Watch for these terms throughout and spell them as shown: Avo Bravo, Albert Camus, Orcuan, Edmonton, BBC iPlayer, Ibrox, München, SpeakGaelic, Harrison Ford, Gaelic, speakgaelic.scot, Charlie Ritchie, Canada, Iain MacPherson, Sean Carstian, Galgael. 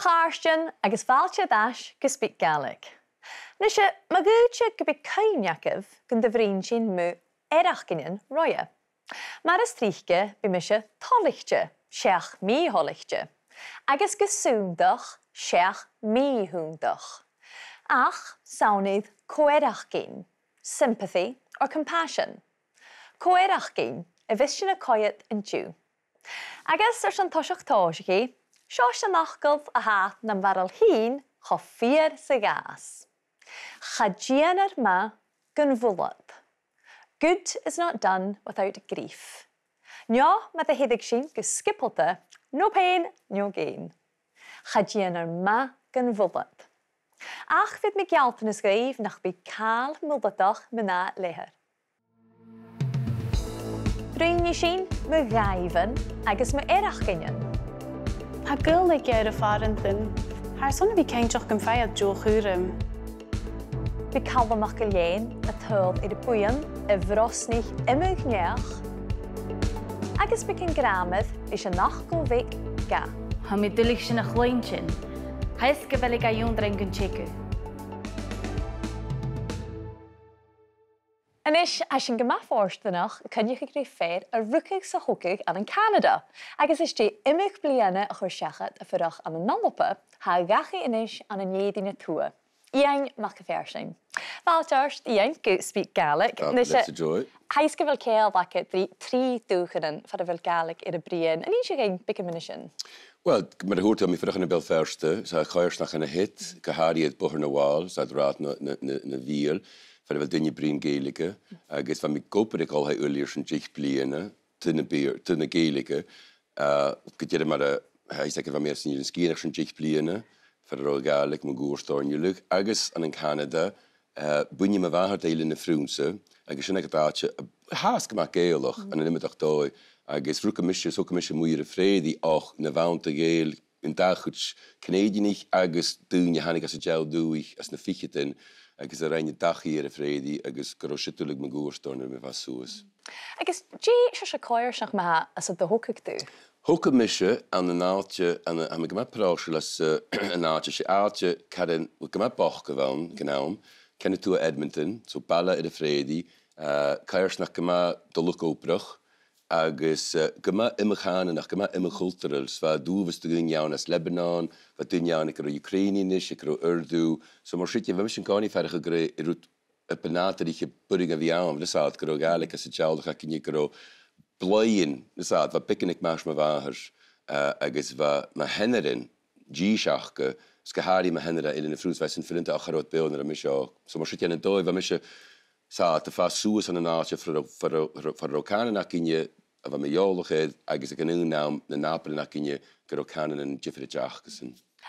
Sean Carstian agus Valcha Dash go speak Gaelic. Nisha Magucha go be Kainyakev gun de Vreen sin mu Erachginin Roya. Maris Trichke be Misha Tolichje, Sheach Mi Holichje. Agus Gesundach, Sheach Mi Hundach. Ach Saunid Coerachgin, sympathy or compassion. Coerachgin, a vision of coyet and Jew. Agus Sersan Toshach Toshiki. Shosha nachgulf a hat nam varal heen chofir sagas. Chajianar ma gunvulap. Good is not done without grief. Nja mathe hedig shin guskipelta, no pain, no gain. Chajianar ma gunvulap. Ach vid mig hjelpen is geef nach bi kaal muldatach mena leher. Brunje shin me gaiven agus me erachginen. Ha guldig jij de varenten. Haar zonne wie kijkt toch een vijand jou guren. We kalden makkelijken het huil in de poeien en vrosnig en mugneach. Als ik een gramet is een nachtkoelweg ga. Ha met de lichtje een gloeintje. Hij is geweldig aan jou drinken checken. En als je een gemaakvoorste nacht kun je gekregen een rukkigse hoekig aan Canada. Als is die immig blijven gezegd vandaag aan een nalpen, ga je ineens aan een jedine toe. Iain MacPherson. Wel, eerst Iain, goed speak Gaelic. That's a joy. Hij is geweldig heel lekker drie dagen van de Gaelic in de brein. En is je geen bekennen? Wel, maar de hoort aan mij vragen een verste. Zij gaan eerst naar een hit, gehaald het boven de wal, zij draait naar een wiel. Van wel dingen brengen Gaelic. Als van mijn koper ik al hij eerder zijn jeugd blijven, ten de Gaelic. Kijk maar, hij zegt van mij als je een skier zijn jeugd blijven, van de Gaelic moet goed staan jullie. Als aan Canada, ben je me waarheid in de Franse. Als je een kaartje haast maakt Gaelic, en dan moet ik daar. Als vroeg een misje moet je de vrede ook naar waante Gaelic. In dagelijks Canadisch, als doen je handig als je jou doet, als een fietje ten. Ik is een dag hier vrede, ik is kroosjetuurlijk mijn goorstoorn met wat zoes. Ik is, je is een koers nog maar als het de hoekig doet. Hoeken misje aan een naaldje en aan mijn gemakpraatje als een naaldje, je aardje kan een gemakbocht gewoon, genomen, kan het toe Edmonton, zo ballen in de vrede, koers nog gemak de lukoopbrug, ik is gemak in me gaan en nog gemak in me culturels, wat doen we doen jou als Lebanon. Wat doen jij? Ik heb Oekraïnisch, ik heb Urdu. Zo maar shit, je weet misschien kan niet verder gekregen. Je doet een penater die je puddingen via hem. Dus dat kan ook eigenlijk als je child gaat kun je kan blyen. Dus dat wat pikken ik maak me waars. Ik is wat mijn henneren, G-schachke. Dus ik haal die mijn henneren in de Frans. Wij zijn vrienden ook groot beelden. Maar zo maar shit, je en dooi. Wat misschien dat de vast zoes aan een naaldje voor Rokanen naar kun je. Wat mijn joligheid. Ik is een innaam de Napelen naar kun je Rokanen en Jeffrey.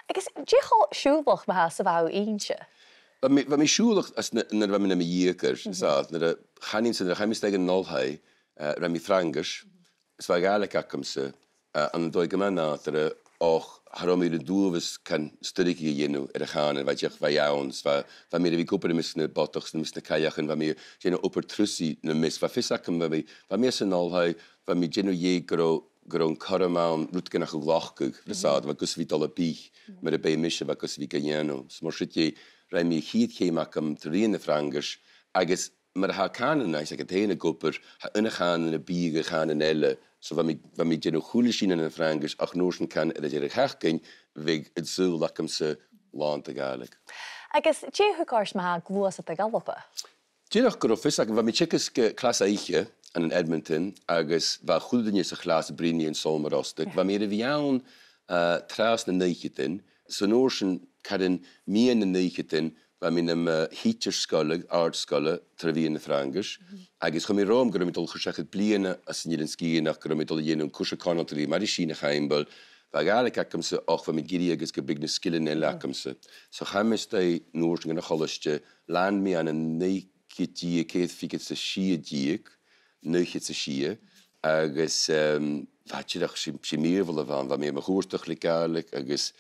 Ik is nogal schuldig bij zo'n eentje. Wat mij schuldig is, wanneer we met mijn jeker zaten, dan gaan we tegen nulheid, met mijn Frankers, zwaar gelijk komen ze, aan de doelgemeente nateren, ook waarom je de doelwis kan strijken jenu, gaan, wat je van jou ons, wat meer we kopen missen de botox, missen de kajakken, wat meer jenu opportunity missen, wat visakken, wat meer zijn nulheid, wat meer jenu jeker. Gewoon karaman, roetken naar gelachtig. Dus dat wat kus wie alle pie, maar de bijmisje wat kus wie kaniano. Smorschetje, rij me giet geen maken terreinen Frankers. Agus, maar haar kanen, ik zeg het hele koper, haar ingaan en de bieren gaan en elle. Zo wat met je nog goede zien en Frankers, ach noosten kan dat je de herken, weg het zo lakken ze land eigenlijk. Agus, je hoekars maar gloos het te galpen. Je nog krofis, wat met checkers klas eigen. In Edmonton, ergens waar goed in je glas brengen in zomerrostig. Wanneer we jou trouwens een neigje ten, zo'n oorsen kan meer een neigje ten, wanneer we hitterschalen, aardschalen, terwijl Frankers. Ergens kom je Rome, kom je tot gezegd blijven, als je in skiën, kom je tot je in een kussenkanon terwijl Marischine geheimbel. Waar eigenlijk komen ze ook van met gierige gebruikende skillen en lakken ze. Zo gaan we steeds noorsen en halstje, land meer aan een neigje diek, het fikt ze schier diek. Neugje te zien. Ergens wat je dacht, ze meer willen van, wat meer behoorlijk eigenlijk. Ergens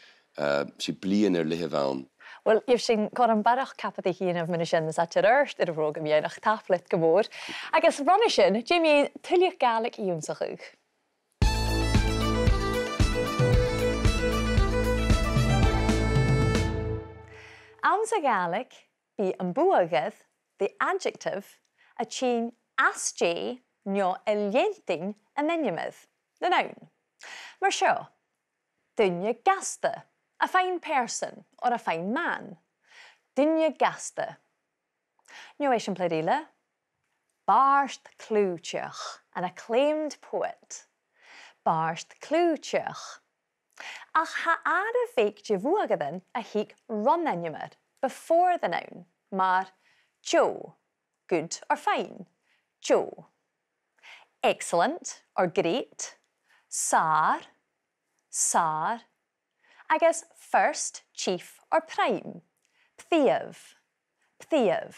ze blijven er liggen van. Wel, je hebt gewoon een barrag kapot hier in München. Dus dat je rust in de vroeg om je nog taflet geboord. Ergens Ronnishen, Jimmy, tuurlijk eigenlijk in ons rug. Amsa Gaelic bí an buagad, the adjective, a chin asje nio elientin a menimeth, the noun. Mar seo, duine gasta, a fine person or a fine man. Duine gasta. Nio eisiau pladila, Barst Clúteach, an acclaimed poet. Barst Clúteach. Ach ha ar a feic de vuagadan a hic ronanumar, before the noun, mar jo, good or fine, jo. Excellent or great, sar, sar. I guess first, chief or prime, pthiav, pthiav.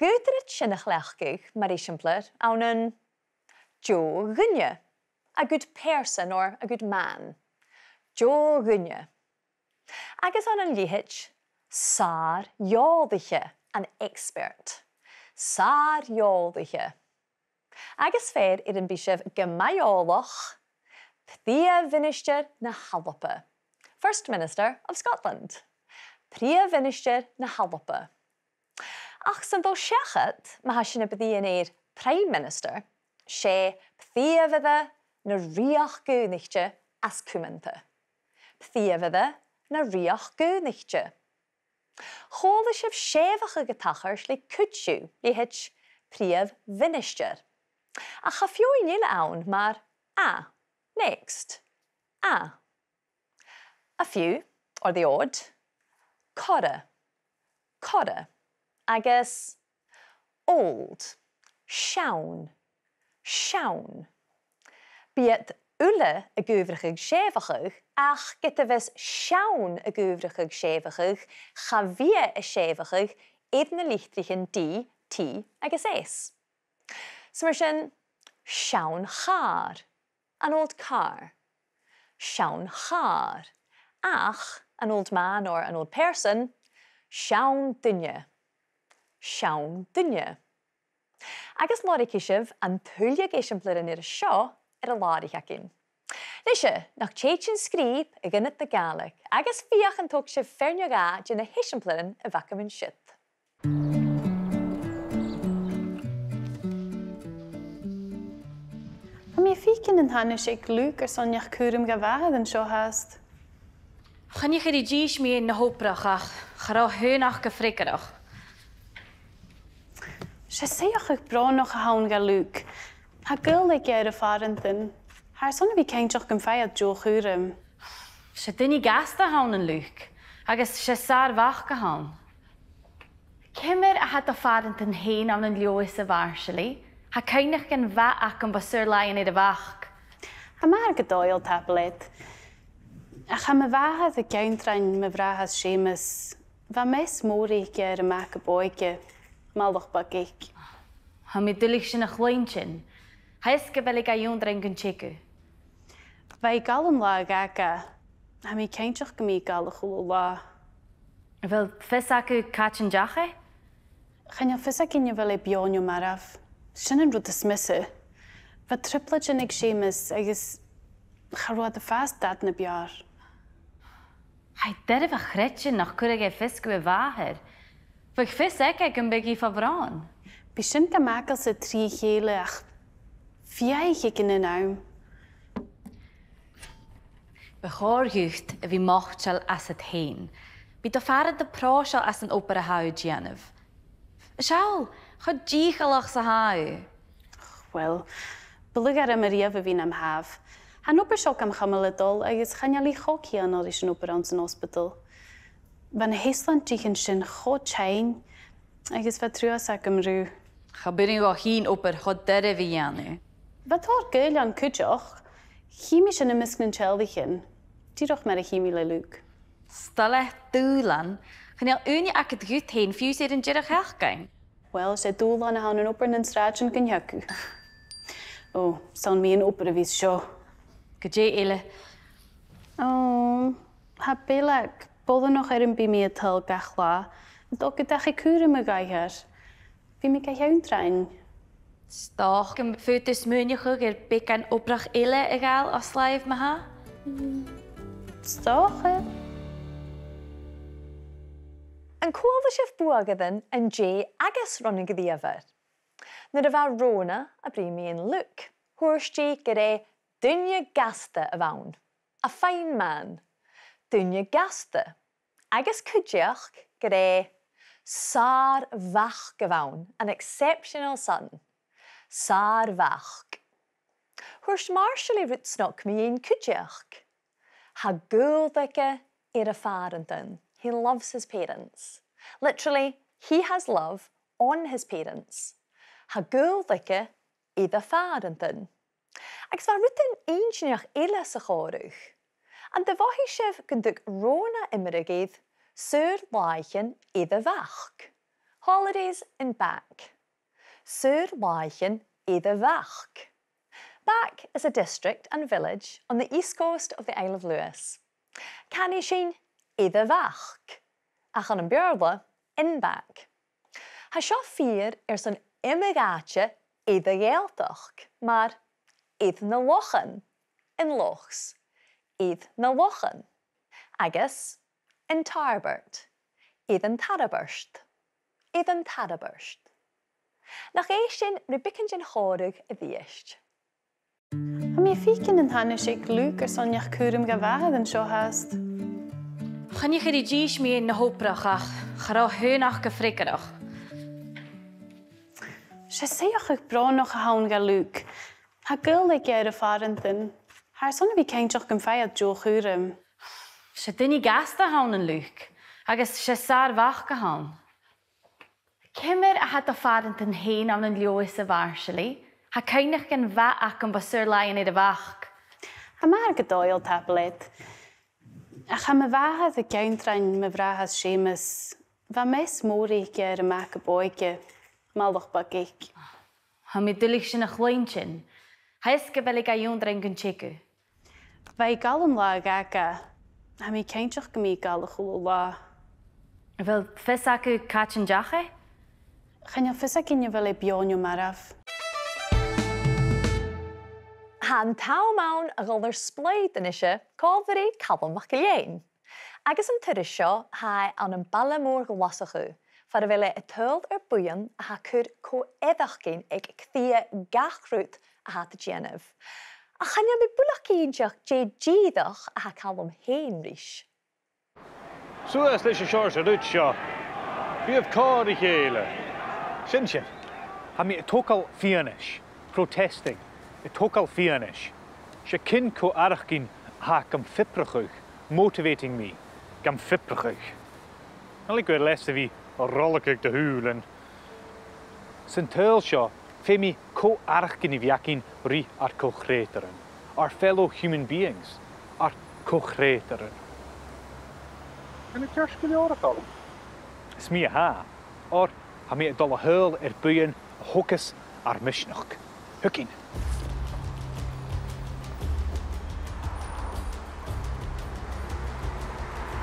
Gwydryd sinach lechgwch, mae'r eisiau awn yn jo gynnu, a good person or a good man. Jo gynnu. Agus on yn lihich, sar ioldiche, an expert. Sar ioldiche. Agus fer i'r bishef gymaioolach, Priya Minister na Hallapa, First Minister of Scotland. Priya Minister na Hallapa. Ach, sy'n ddol siachat, mae hasyn y byddi'n Prime Minister, se pthia fydda na riach gynnichtio as cwmynta. Pthia fydda na riach gynnichtio. Chol y sef sefach y gytachar sli cwtsiw I hitch priaf finisher. A chaffio I nil awn mae'r a, next, a. A few, or the odd, cora, cora. I guess old, shaun, shaun. Biet ule a gwyfrachig shevachig, ach getafes shaun a gwyfrachig shevachig, chavia a shevachig, edna lichtrichen D, T, I guess S. So we're saying shaun char, an old car. Shaun char, ach, an old man or an old person, shaun dunya. Shaun dunya. Agus lori kishiv an tulia geshempler in shaw a lori hakin. Nisha, nach chechin screep again at the Gaelic. Agus fiach and tokshiv fernyoga gin a heshemplerin a vacuum and shit. Am je fiken en hannes ik luker son jach kurum gawad en shaw hast. Gan je gerijish me in de hoprach, grau heunach gefrikkerach. She says I brought no haun galuk. Ha girl like you erfahrenden. Her son we can't just confide jo gurum. She didn't gast haunen luk. I guess she sar wach gehaun. Kimmer had the fahrenden heen on an leoise waarschli. Ha keinig ken wa ak en basur lyn in de wach. Ha maar gedoil tablet. Ach ha me wa the keintrein me vra has schemes. Wa mes mori keer make boyke. Maldag pak ik. Hij moet duidelijk zijn gelijntje. Hij is geweldig aan jou drinken checken. Wij kallen laagaka. Hij moet geen chak mee kallen gulula. Wel visakken kaatjen jagen? Geen je visakken je wel een bionje maar af. Zijn een route smissen. Wat tripletje ik schemes. Ik is geroade vast dat ne bjaar. Hij derf een gretje nog kurige visken wager. Voor vis heb ik een beetje van vrouwen. Misschien kan ik als het drie gele. Vier gekken nou. We hoorjucht wie macht zal als het heen. Wie de vader de pro zal als een opera huid Janef. Zal, gaat jiegelig zijn huid. Wel, beluister maar even wie hem heeft. Hij opera zal hem gemeld al. Hij is geen jullie gokje aan als een opera in zijn hospital. Van Heesland tegen zijn god zijn, ik is wat ruis ik hem ruw. Ga binnen wat geen opper god derde vianne. Wat haar geil aan kutjach, chemisch en misschien cheldigen. Die toch maar een chemie leuk. Stel echt doelen, kan je al unie akket goed heen fuseren en jere herken. Wel, ze doelen aan een opper en straatje kan jakken. Oh, staan me een opper wie zo. Kje elle. Oh, heb belak. Bolle nog bij mij het heel gachla. Het ook het eigen kuren me geiger. Bij mij kan je uitrein. Stag en foto's munige er bek en opdracht ille egal als lijf me ha. Stag. An cóil the sibh buagadan an jay agus running the other. Nid a rona a brimian look. Horshjee gere dunya gasta avown. A fine man. Dunya gasta. Agus kujiach gere sar vach avown. An exceptional son. Sar vach. Horsh martially rootsnock me in kujiach. Ha guldeke erafarenton. He loves his parents. Literally, he has love on his parents. Ha guldeke erafarenton. Ag sva rutin einjnach ela sacharuch. And the vahishev kunduk rona immerigid sur laichen edavach. Holidays in back. Sur laichen edavach. Back is a district and village on the east coast of the Isle of Lewis. Canishin edavach. Achan an björla in back. Hasha fear son immigache edageltach, maar eithna lochen in lochs. Eithna lochen. Agus in tarbert. Eithn taraburst. Eithn taraburst. Nach eishin rubikingen horug idhiisht. Am je fieken in hannesik lukers on jach kurum gewaden zo haast. Gan je gerijish me in de hoopbrachach, gera heunach gefrikkerach. Ze zeeach ik braun nog haun galuk. Ha guldig jij ervarenden. Haar zonne wie kent toch een vijand jo gurum. Ze dini gasten houden luk. Agus ze saar wach gehouden. Kimmer had ervarenden heen aan een leeuwse waarschijnlijk. Ha keinig gen wa ac yn basur lai yn eid y fach. Ha mae'r gydoel tablet. Ach ha mefahad y gaintrain mefrahad Seamus. Fa mes mori ger y mac y boige. Malwch bagig. Ha mi dylich sy'n ychlwyn sy'n. Ha ysgafelig a yw'n gyn chegu. Fa i gael yn la gaga. Ha mi caintioch gymi gael y chwlw la. Fel ffys ac y cach yn jache? Chanya ffys ac yn yfel e bion yw maraf. Han tau mawn ag older splaid yn eisiau cofri calon mach giliein. Agus yn tyrisio hae an yn bala môr glasach yw, fara fele y tyld o'r bwyn a ha cyr co eddach gyn ag cthia gach rwyd a ha dy genef. A chania mi bwlach gynjach jay jyddoch a ha calon hen rys. Sŵas leisio siwrs o rwysio. Fi yf cori heile. Sinsin, ha mi tokal fianish, protesting. Het ook al fianisch. Je kind ko argin ha kam fippergug, motivating me, kam fippergug. En ik weet lessen wie rollig te huilen. Zijn teulsja, femi ko argin viakin ri ar kocreteren. Our fellow human beings, ar kocreteren. En het kerstje jorgel? Smie ha, or ha me dolle hul buien hokkes ar mishnok. Hukkin.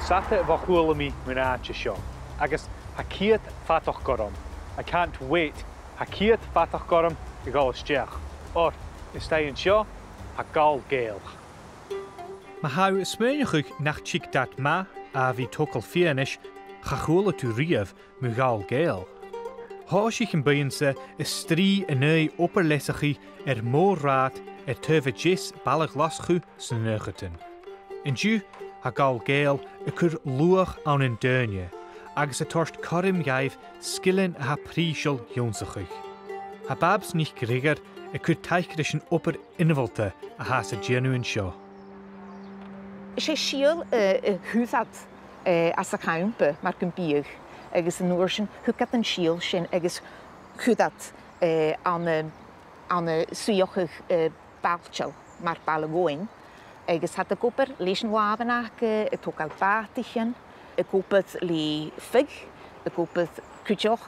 Sata vahuolami munache sho. Agus hakiet fatach gorom. I can't wait. Hakiet fatach gorom igal stech. Or istayen sho a galgael. Mahau smeunchuk nachchik dat ma avi tokal fianish gahuola tu riev mugalgael. Hoshik in biense is stri enei opperlessigi more raad turvetjes balaglaschu sneugeten. En ju ha Galgael y cwr lwach awn yn dyrnia, agos y torst corym iaif sgilen a ha prisiol hiwnsachwch. Ha babs nich grigar y cwr taichgris yn oper innafalta a ha sa dyrnw yn sio. Se siol hwfad a sa cawn by mae'r gymbiog, agos yn o'r sy'n hwgad yn siol sy'n agos hwfad an y swiochwch balchol mae'r balagoen. Agus had a gober leis an lábanach a tógal bátichen, a gober le fig, a gober cúteoch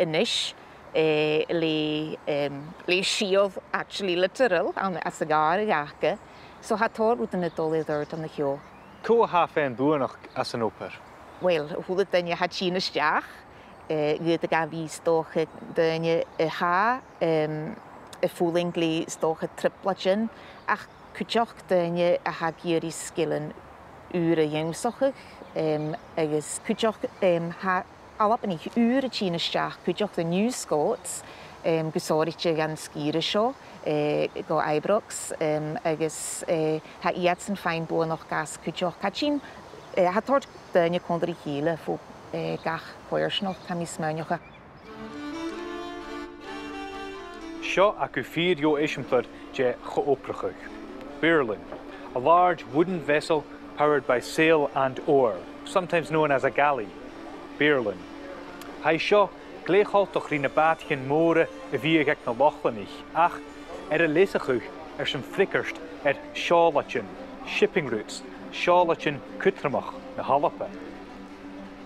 inis, le siov actually literal an a sagar gacha, so had tór út an a dólaid ort an a chio. Có ha fén búanach as an oper? Well, húlad dynja had sín isteach, gyd ag a vís dócha dynja a ha, a fúling le stócha triplachin, ach cúteoch dynja a ha gíri skillen ure jemsochig agus kujoch ha alapnich ure chine stach kujoch the new Scots gusoriche ganz girisho go Ibrox agus ha iatsen fein bo noch gas kujoch kachin ha tort de ne kondri hele fo gach poersnoch tamismanocha Sho akufir yo ishmtar je khooprchug Berlin, a large wooden vessel powered by sail and oar, sometimes known as a galley. Berlin. Hij scho gleichal toch in de baatgen moore wie gek na lachlenig. Ach, lesegug zijn flikkerst Charlatan shipping routes, Charlatan kutramach na Halappe.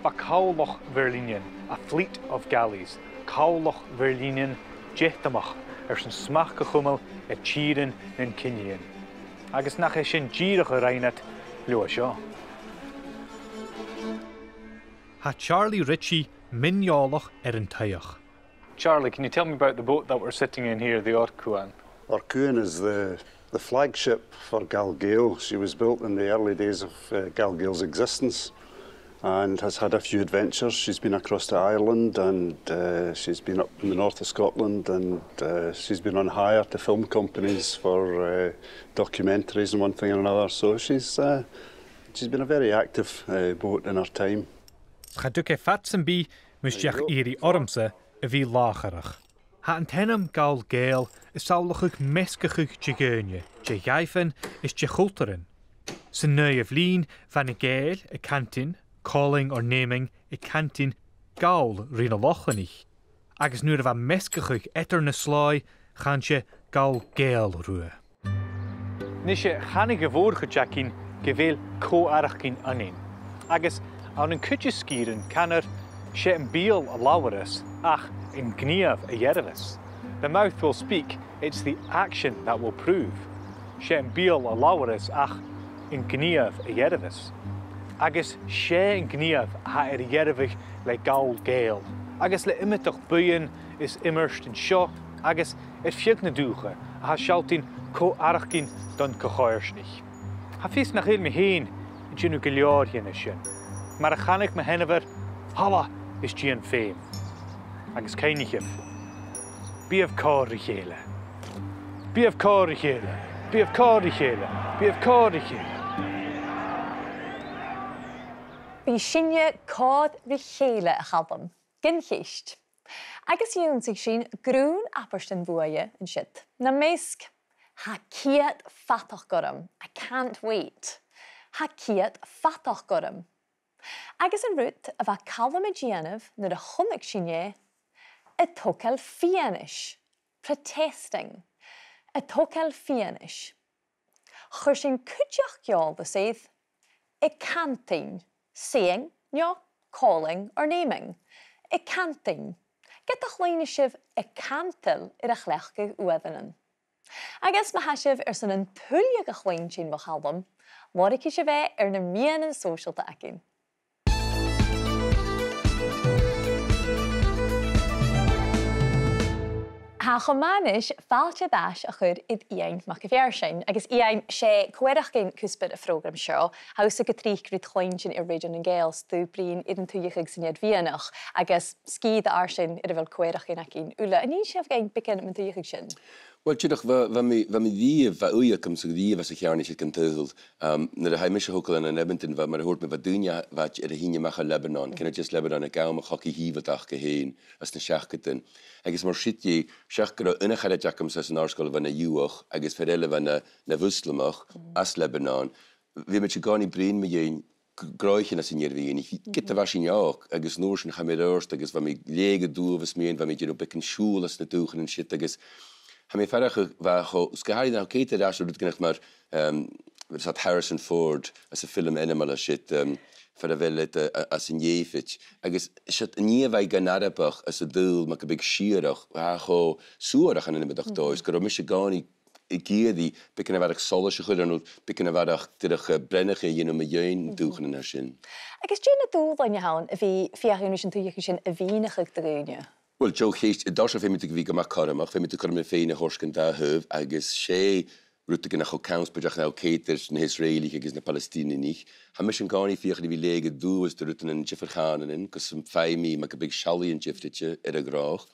Bakauloch Verlinien, a fleet of galleys. Kauloch Verlinien jechtamach zijn smachgegummel chieren en kinien. Agus nachher sin gírige reinet leo Ha Charlie Ritchie minjolach erentaiach. Charlie, can you tell me about the boat that we're sitting in here, the Orcuan? Orcuan is the flagship for Galgael. She was built in the early days of Galgael's existence and has had a few adventures. She's been across to Ireland and she's been up in the north of Scotland and she's been on hire to film companies for documentaries and one thing and another. So she's been a very active boat in her time. Chaduke Fatsenby Musjach Eri Ormse vi Lagerach. Ha antenum Galgael is saulig meskig Jegunje, Jejfen is Jehulteren. Seneu of Lean, Van Gael, a cantin. Calling or naming a cantin gaul rinalochenich. Agus nu a meskechig etterne sly gansje gaul gael rue. Nisje hanige voorgejakin gewel ko arachin anin. Agus aan een kutje skieren kan she een beel lauwerus, ach in gniev a jervis. The mouth will speak, it's the action that will prove. She een beel lauwerus, ach in gniev a jervis. Agus sé an gníomh ha dhearbhaigh le Galgael. Agus le imitach buin is immersed in seo, agus fiúna dúcha a ha sealtain cóarachcin don cóchairsnich. Ha fís nach éil me héin dúnú go leorhéine sin, mar a chanach me hennever hala is díon féim. Agus céinichim. Bíamh cáirí chéile. Bíamh cáirí chéile. Bíamh cáirí chéile. Bíamh cáirí chéile. Bishinya cod richela halbum, ginchist. Agus yun sig shin groon apperston buoye and shit. Na mesk. Ha kiat fatach gorum. I can't wait. Ha kiat fatach gorum. Agus en route of a calvamagianov nor a hummic shinye. A tokel fianish. Protesting. A tokel fianish. Hershin kujach y'all the saith. A canting. Saying, yeah, calling or naming. A canting. Get the chlenishiv a cantil in a chlechke uevenen. I guess mahashiv an antulia chlein chain bachalbum. Morikishive na mian and social to akin. Ha chomanish falche dash a chud id Iain MacPherson. I guess Iain she coerachgin cuspid a program show. How se getreek rid chloinchin ir region and gales through brain idn tuyig sin yad vienach. I guess ski the arshin ir vel coerachgin akin ula and each of gain pickin min tuyig sin. Well, chidach va mi die va uya kum so die va se jarni shit kan tuhl. Na de heimische hokkelen in Edmonton va mar hoort me va dunya va ir hinje macha Lebanon. Can it just Lebanon a gaum hockey hivatach geheen as na schachketen. I guess mar shit ye Shachkro in a Khadjakam says an article when a Yuach, I guess Ferele when a Nevuslamach, as Lebanon, we met Chigani Brain Mayen, Groichin as in Yervini, get the Vashinyak, I guess Notion Hamirst, I guess when we Lege Duves mean, when we Jerobic and Shul as the Tuchen and shit, I guess Hamifarach Vaho, Skahari now Kated Asher Rutgenachmar, sat Harrison Ford as a film animal as shit. For a vellet as in Yevich. I guess shut near by Ganarabach as a dull, make a big sheerach, Aho, Surach and Nimedachtois, Gromishagani, Girdi, picking a varach solish hood, picking a varach to the Brennechin, you know, Mayan, Duchen and Hashin. I guess Jane a tool on your hand if he fiarishin to Yakishin a Vienach to Renia. Well, Joe Haste, a dash of him to Vigamacaram, a family to Cormifane, a Horskin Dahuv, I guess she. Rutte gan achó count pe achna Caiters na Israeli agus na Palestine nich. Ha mis an gáí fioch na bhí léige dúas de Rutten an Jefferchanin, cos an feimí mac a big shalí an Jeffrite ar a grách.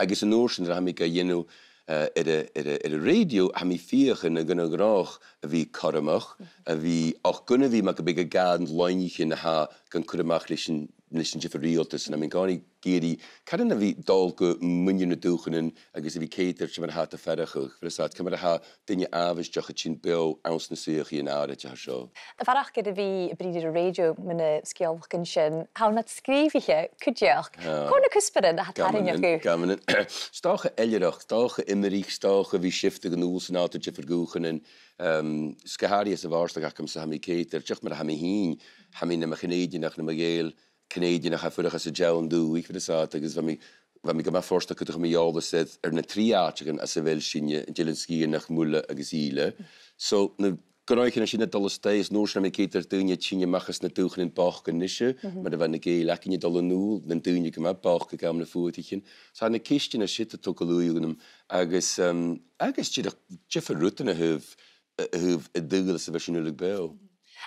Agus an orsin ra mi a dhéanú ar a radio ha mi fioch na gan a grách a bhí caramach a bhí ach gunna bhí mac a big a gadan loinichin na ha gan curamach leis an Jefferíoltas an am gáí géirí cadanna bhí dál go muinine dúchanin agus bhí Caiters sem an hat a ferachach frisad cam ar ha duine ábhas deocha sin be ans na suochaí an áirithe seo. A bharach go bhí bríidir a radio muna scialbhach an sin hána scríbhithe cuideach chuna cusparin a hatarine go. Gaman stácha eileach stácha imirích stácha bhí sifte an úsáta Jeffergúchanin scaharí is a bhharstach chum sa ha Caiters teach mar ha mi hín ha mi na Canadianach na Galgael Canadian ach furach as a John do ik versat agus van mi gama forsta kutig mi all set na triaatchen as a welsinje jelenski nach mulle agziele so na gnoichen as in dat alles stays no sna mi keter tunje chinje machas na tugen in parken nisse maar da van ge lakinje dalle no den tunje gama parken kam na voetichen so na kistje as sitte tokolugum agus Jeffer Rutten have a dugels versionulig bel.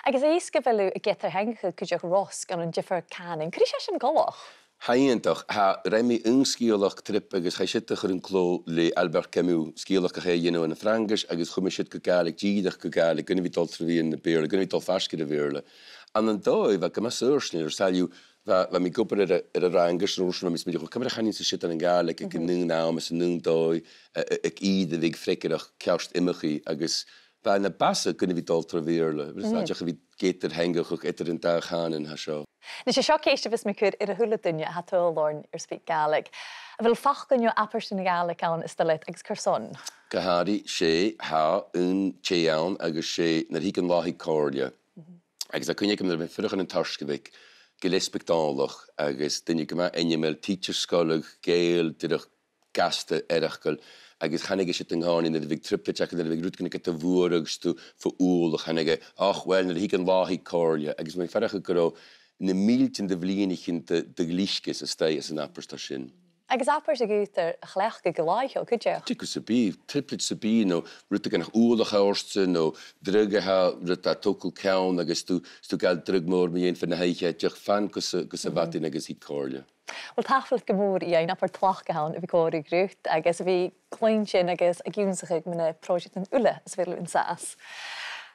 Agus é iscavelú a getar hengacha cuideach Ross gan an Jeffer Canning. Cri sé sin golach? Haintach, ha rémi un sciolach trip agus chai sitte chur an cló le Albert Camus, sciolach a chai yno an Frangish agus chumma sit go gaelig, díidach go gaelig, gynnu vi dol trwy yn y byrle, gynnu vi dol fasgir y byrle. An an dói, va gyma sôrsni, ar saliw, va mi gwybr ar yr Angish yn rwysyn, va mi smidioch, o cymrach hanin sy'n sit an gaelig, ag nung naam, as nung dói, ag idd ydig fricirach cawst imachi agus by na bassa kunnen we dol traveerle. Dus dat je wie geter hengig ook etter een dag gaan en haso. Dus je zou kijken of ik er een hulle doen je had wel learn your speak Gaelic. Wil vach kun je apersen Gaelic aan is de let excursion. Gehadi she ha een chean agus she naar hiken lahi cordia. Agus kun je hem er vlug in een tas gewik. Gelespektalig agus dan je maar en je mel teachers school geel terug gaste erkel. Agus chanige sit an gáin na bhíh tripteach na bhíh rútganna go bhuaragus tú fa úl chanige ach bhfuil na hí an láthí cóirle agus mé fecha go na míltin de bhlíonigh de glíscas is tééis an appertá sin. Agus apper a gútar chlech go goláithil chuide. Tugus sa bí, triplit sa bí nó ruta gan nach úlach áirsa nó drugathe ruta tocail ceann agus tú gail drugmór mé dhéon fan na haithe teach fan go sa bhatain agus hí cóirle. Well, tafelt gemor Iain apart tlach gehauen heb ik hoor gerucht. I guess we kleintje, I guess ik jongens ik mijn project in Ulle is veel in saas.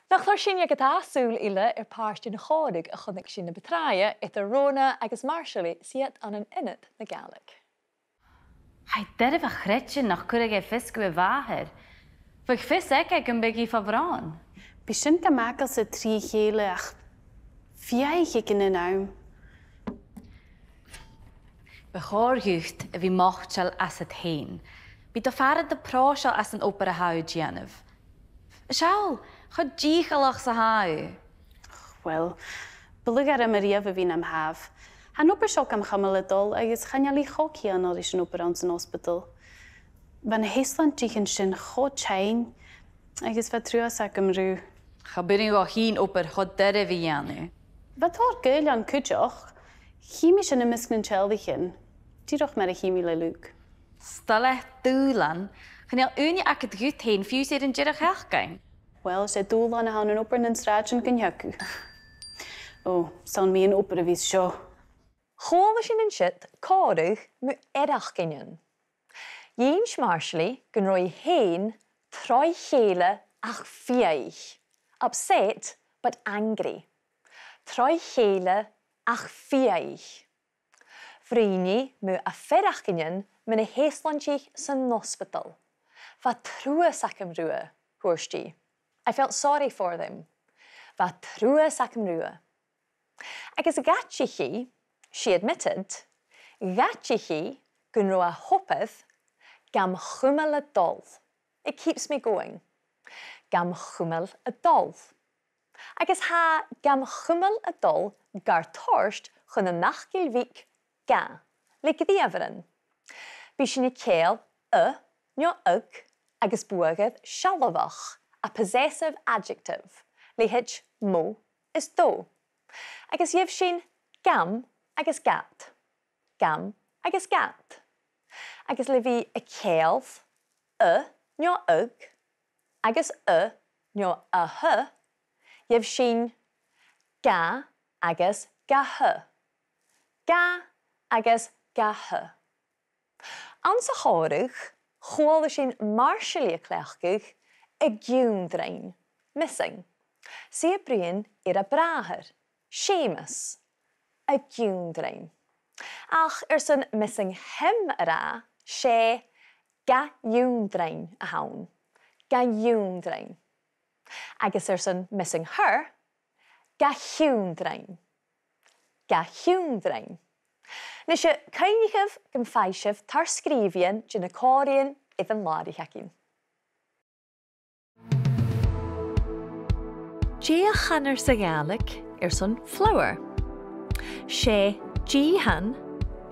Nach Lorsinja getaasul Ulle paardje in Goudig, een connectie betraaien. Het Rona, I guess Marshally ziet aan een innet de Gaelic. Hij derf een gretje nog kurige vis kwe waher. Voor vis ik een beetje van braan. Bestimmte maken ze drie gele, vier ik in een naam. Begorgucht wie macht zal as het heen. Wie de vader de proos zal as een opera huid Janef. Zal, ga diegelach ze hui. Wel, belugar Maria we wien hem haaf. Han opera zal hem gemelde dol, is gaan jullie gokje aan is een opera ons hospital. Van Heesland tegen zijn god zijn, is wat truas ik hem ruw. Ga binnen wat heen opera god derde wie Janef. Wat haar geil aan kutjach. Chemisch en misschien cheldigen. Die toch maar de chemie leuk. Stalle doelen. Genel unie ak het goed heen. Fuse in jiddig herkijn. Wel, ze doelen aan een opper en straatje kun je ku. Oh, staan mee een opper wie zo. Gewoon was je een shit. Kodig moet erg kennen. James Marshally kun rooi heen. Troi gele ach vieig. Upset, but angry. Troi gele. Ach fiaich. Vrini mu a ferachginen mu na Heeslandjich san hospital. Va true sakem rue, hoorsti. I felt sorry for them. Va true sakem rue. Agus gatchichi, she admitted, gatchichi gun roa hoppeth gam chumel a dol. It keeps me going. Gam chumel a dol. Agus ha gam chumel a dol gartorst chun a nachgil vík ga. Like the everin. Bishin je keel nio ug, agus buagad shalavach, a possessive adjective. Lehitch mo is do. Agus yev shin gam agus gat. Gam agus gat. Agus levi a keelf nio ug, agus nio aha, yev shin ga agus gaha. Ga agus gaha. Ansa chorwch, chwal is shin marsialia clechgwch a gywndrain, missing. See a brian a braher, Seamus, a gywndrain. Ach sy'n missing him ra, she ga gywndrain a hawn. Ga gywndrain. Agus sy'n missing her, ga hywndrain. Ga hywndrain. Nes y cynnychaf gymfaisaf tarsgrifian dyn y corian iddyn lari hegin. Gia hanner sa Gaelic son flower. She gihan,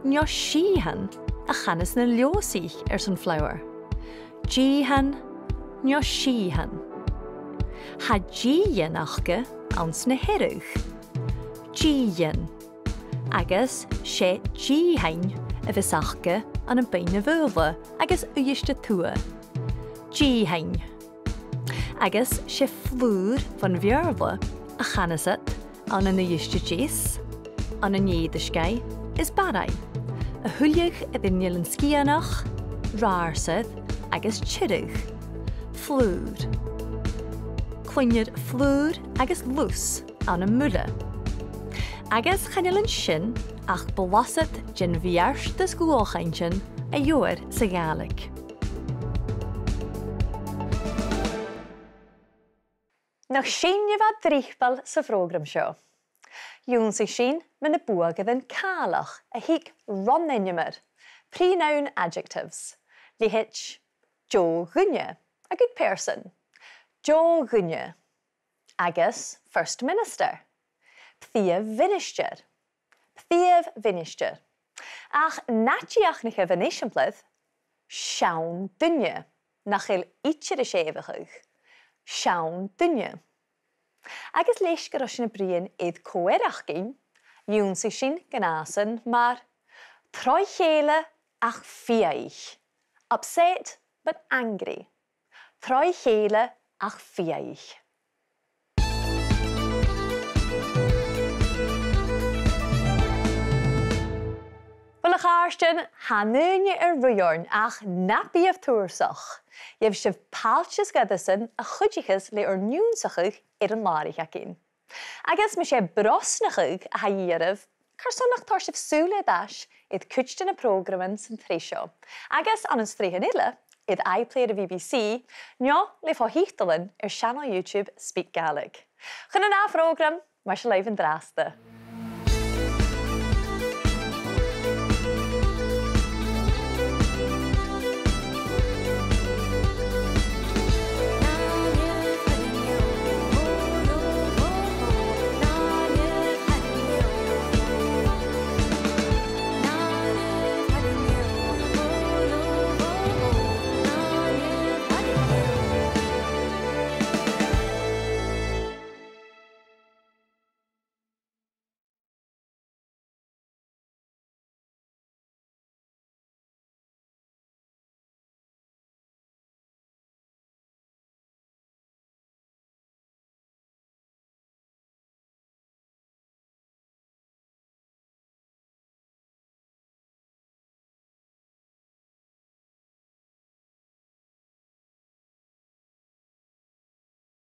nio shehan a chanes na liosi son flower. Gihan, nio shehan. Ha gihan achge ans na herwch. Gihan. Agus she gihan a fys achge an a bein na völe agus uishta tua. Gihan. Agus she flúr van viorla a chanaset an an uistigis, an an iedisgai is barai. A hulig a binilan skianach, rarseth agus chirug. Flúr. Cwynir flúr agus lús an an mula. Agus chanilan sin ach bolaset gin viarsh des guolchainchen a joer sa Gaelic. Nach sin yw a drichbal sa frogram sio. Yw'n sy'n sin, mynd y bwag ydd yn calach, a hig ronnen ymer. Pre-noun adjectives. Li hitch, jo gwynne, a good person. Jo gwynne. Agus, first minister. Pthiev vinishter. Ach, natjiach nich a vinishter blith, siawn dynne, nachil ietsir is evichwch. Siawn dynne. Agus leisgar os yn y brian idd coerach gyn, yw'n sy'n sy'n gynasen mae'r troi hele ach fiaich. Upset but angry. Troi hele ach fiaich. Wylach arstyn, hanwni rwy'n ach nabi af tŵrsach. Yef sy'n palchus gadysyn a chwydgichus le o'r niwn sychwch an lari hegin. Agus mae sy'n brosnachwch a haieraf, carsonach torsif sŵle dash idd cwydgdyn y programyn sy'n treisio. Agus an yn strehen illa, idd iPlayer y BBC, nio le fo hichtolyn sianel YouTube SpeakGaelic. Chyn yna program, mae sy'n leif yn drasta.